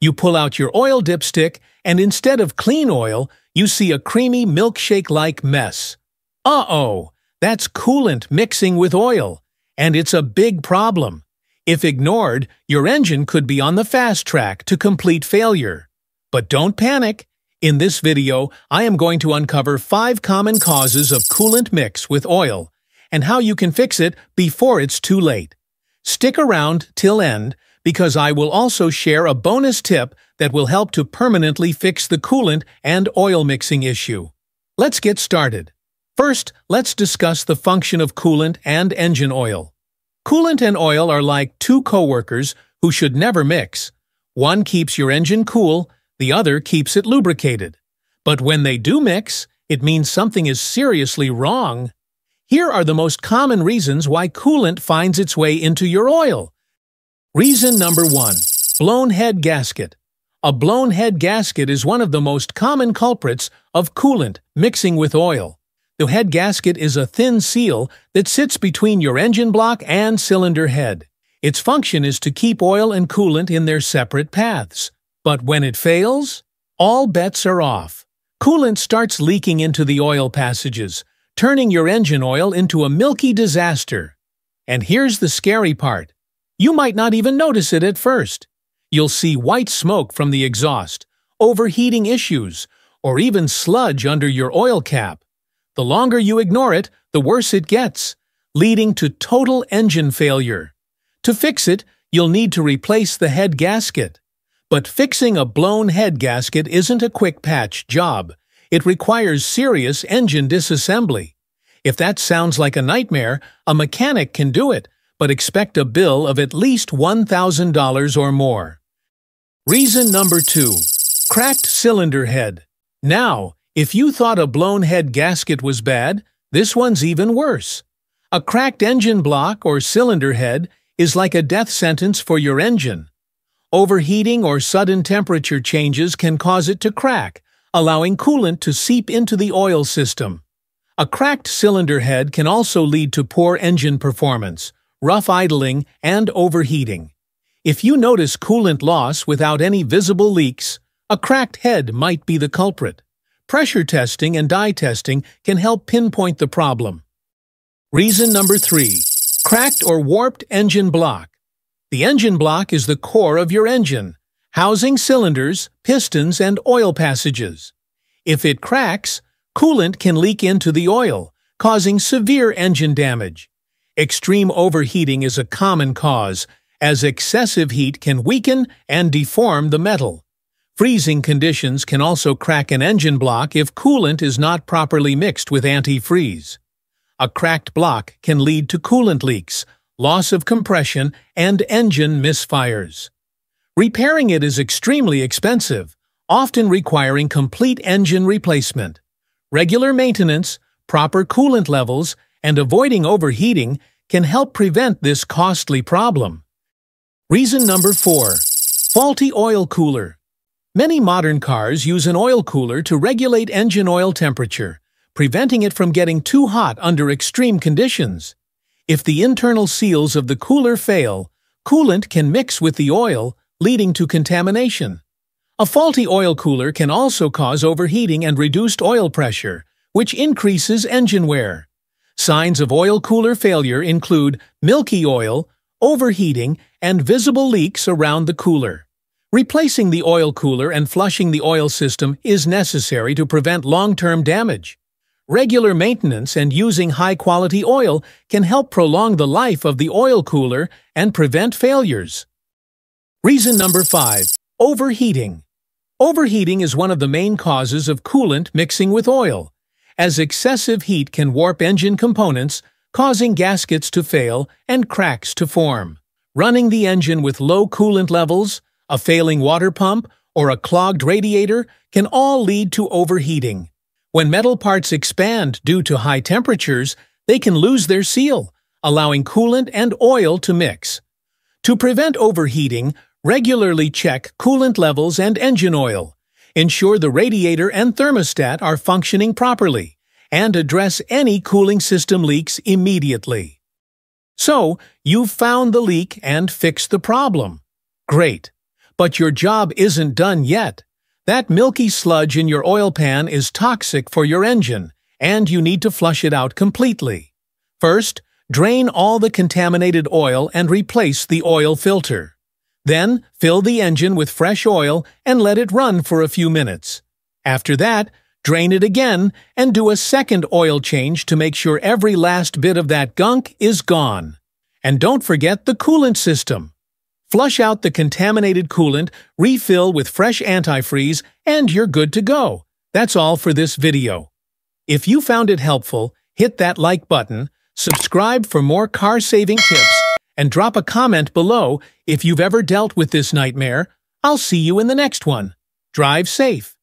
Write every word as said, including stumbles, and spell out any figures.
You pull out your oil dipstick, and instead of clean oil, you see a creamy milkshake-like mess. Uh-oh, that's coolant mixing with oil, and it's a big problem. If ignored, your engine could be on the fast track to complete failure. But don't panic. In this video, I am going to uncover five common causes of coolant mix with oil and how you can fix it before it's too late. Stick around till end, because I will also share a bonus tip that will help to permanently fix the coolant and oil mixing issue. Let's get started. First, let's discuss the function of coolant and engine oil. Coolant and oil are like two coworkers who should never mix. One keeps your engine cool, the other keeps it lubricated. But when they do mix, it means something is seriously wrong. Here are the most common reasons why coolant finds its way into your oil. Reason number one, blown head gasket. A blown head gasket is one of the most common culprits of coolant mixing with oil. The head gasket is a thin seal that sits between your engine block and cylinder head. Its function is to keep oil and coolant in their separate paths. But when it fails, all bets are off. Coolant starts leaking into the oil passages, turning your engine oil into a milky disaster. And here's the scary part. You might not even notice it at first. You'll see white smoke from the exhaust, overheating issues, or even sludge under your oil cap. The longer you ignore it, the worse it gets, leading to total engine failure. To fix it, you'll need to replace the head gasket. But fixing a blown head gasket isn't a quick patch job. It requires serious engine disassembly. If that sounds like a nightmare, a mechanic can do it, but expect a bill of at least one thousand dollars or more. Reason number two, cracked cylinder head. Now, if you thought a blown head gasket was bad, this one's even worse. A cracked engine block or cylinder head is like a death sentence for your engine. Overheating or sudden temperature changes can cause it to crack, allowing coolant to seep into the oil system. A cracked cylinder head can also lead to poor engine performance, rough idling, and overheating. If you notice coolant loss without any visible leaks, a cracked head might be the culprit. Pressure testing and dye testing can help pinpoint the problem. Reason number three, cracked or warped engine block. The engine block is the core of your engine, housing cylinders, pistons, and oil passages. If it cracks, coolant can leak into the oil, causing severe engine damage. Extreme overheating is a common cause, as excessive heat can weaken and deform the metal. Freezing conditions can also crack an engine block if coolant is not properly mixed with antifreeze. A cracked block can lead to coolant leaks, loss of compression, and engine misfires. Repairing it is extremely expensive, often requiring complete engine replacement. Regular maintenance, proper coolant levels, and avoiding overheating can help prevent this costly problem. Reason number four, faulty oil cooler. Many modern cars use an oil cooler to regulate engine oil temperature, preventing it from getting too hot under extreme conditions. If the internal seals of the cooler fail, coolant can mix with the oil, leading to contamination. A faulty oil cooler can also cause overheating and reduced oil pressure, which increases engine wear. Signs of oil cooler failure include milky oil, overheating, and visible leaks around the cooler. Replacing the oil cooler and flushing the oil system is necessary to prevent long-term damage. Regular maintenance and using high-quality oil can help prolong the life of the oil cooler and prevent failures. Reason number five, overheating. Overheating is one of the main causes of coolant mixing with oil, as excessive heat can warp engine components, causing gaskets to fail and cracks to form. Running the engine with low coolant levels, a failing water pump, or a clogged radiator can all lead to overheating. When metal parts expand due to high temperatures, they can lose their seal, allowing coolant and oil to mix. To prevent overheating, regularly check coolant levels and engine oil. Ensure the radiator and thermostat are functioning properly, and address any cooling system leaks immediately. So, you've found the leak and fixed the problem. Great. But your job isn't done yet. That milky sludge in your oil pan is toxic for your engine, and you need to flush it out completely. First, drain all the contaminated oil and replace the oil filter. Then, fill the engine with fresh oil and let it run for a few minutes. After that, drain it again and do a second oil change to make sure every last bit of that gunk is gone. And don't forget the coolant system. Flush out the contaminated coolant, refill with fresh antifreeze, and you're good to go. That's all for this video. If you found it helpful, hit that like button, subscribe for more car-saving tips, and drop a comment below if you've ever dealt with this nightmare. I'll see you in the next one. Drive safe.